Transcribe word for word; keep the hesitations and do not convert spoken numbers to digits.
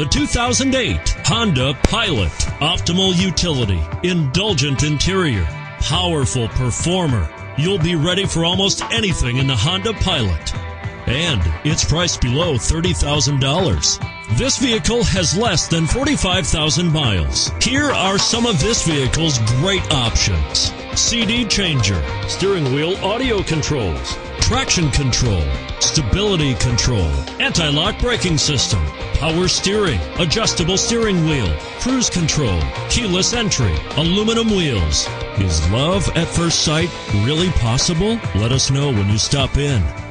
The two thousand eight Honda Pilot. Optimal utility, indulgent interior, powerful performer. You'll be ready for almost anything in the Honda Pilot. And it's priced below thirty thousand dollars. This vehicle has less than forty-five thousand miles. Here are some of this vehicle's great options. C D changer, steering wheel audio controls, traction control, stability control, anti-lock braking system, power steering, adjustable steering wheel, cruise control, keyless entry, aluminum wheels. Is love at first sight really possible? Let us know when you stop in.